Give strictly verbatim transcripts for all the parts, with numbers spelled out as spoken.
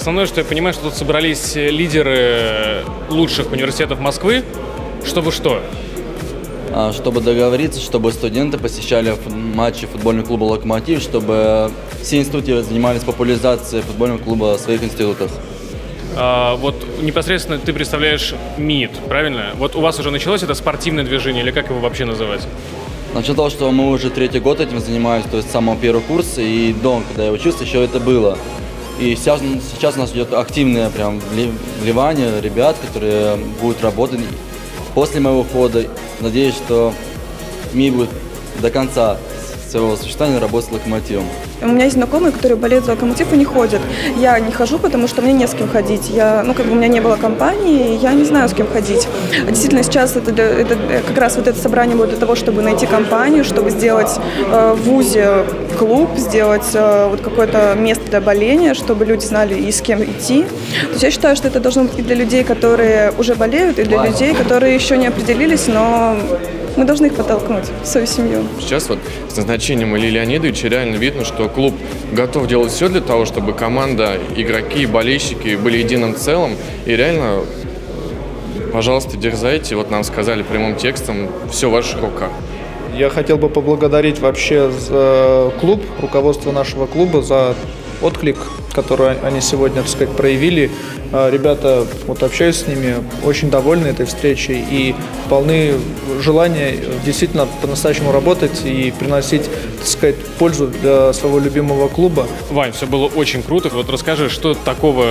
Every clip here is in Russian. Основное, что я понимаю, что тут собрались лидеры лучших университетов Москвы, чтобы что? Чтобы договориться, чтобы студенты посещали матчи футбольного клуба «Локомотив», чтобы все институты занимались популяризацией футбольного клуба в своих институтах. А, вот непосредственно ты представляешь МИТ, правильно? Вот у вас уже началось это спортивное движение, или как его вообще называть? Начало того, что мы уже третий год этим занимаемся, то есть с самого первого курса и до, когда я учился, еще это было. И сейчас, сейчас у нас идет активное прям вливание ребят, которые будут работать после моего ухода. Надеюсь, что МИ будет до конца своего существования работать с «Локомотивом». У меня есть знакомые, которые болеют за «Локомотив» и не ходят. Я не хожу, потому что мне не с кем ходить. Я, ну, как бы у меня не было компании, я не знаю, с кем ходить. Действительно, сейчас это, для, это как раз вот это собрание будет для того, чтобы найти компанию, чтобы сделать э, в ВУЗе клуб, сделать э, вот какое-то место для боления, чтобы люди знали, и с кем идти. То есть я считаю, что это должно быть и для людей, которые уже болеют, и для Ладно. людей, которые еще не определились, но... Мы должны их подтолкнуть, свою семью. Сейчас вот с назначением Ильи Леонидовича реально видно, что клуб готов делать все для того, чтобы команда, игроки, болельщики были единым целым. И реально, пожалуйста, дерзайте. Вот нам сказали прямым текстом, все в ваших руках. Я хотел бы поблагодарить вообще за клуб, руководство нашего клуба за отклик, который они сегодня, так сказать, проявили. Ребята, вот общаюсь с ними, очень довольны этой встречей и полны желания действительно по-настоящему работать и приносить, так сказать, пользу для своего любимого клуба. Вань, все было очень круто. Вот расскажи, что такого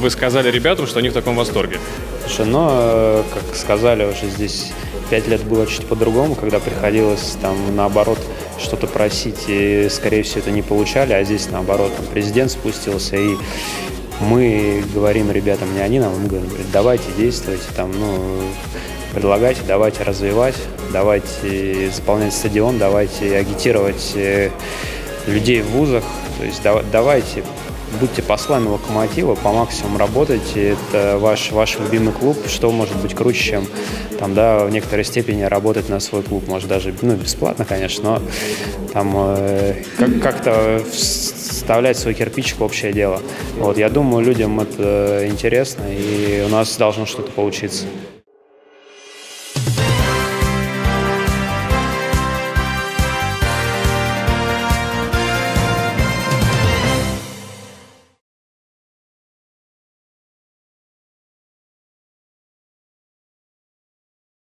вы сказали ребятам, что они в таком восторге? Слушай, ну, как сказали уже здесь, пять лет было чуть по-другому, когда приходилось там наоборот что-то просить, и, скорее всего, это не получали, а здесь наоборот там, президент спустился, и мы говорим ребятам, не они нам, мы говорим, давайте действуйте, там, ну, предлагайте, давайте развивать, давайте заполнять стадион, давайте агитировать людей в вузах, то есть давайте... Будьте послами «Локомотива», по максимуму работайте, это ваш, ваш любимый клуб, что может быть круче, чем там, да, в некоторой степени работать на свой клуб, может даже, ну, бесплатно, конечно, но там э, как-то вставлять свой кирпичик в общее дело. Вот, я думаю, людям это интересно, и у нас должно что-то получиться.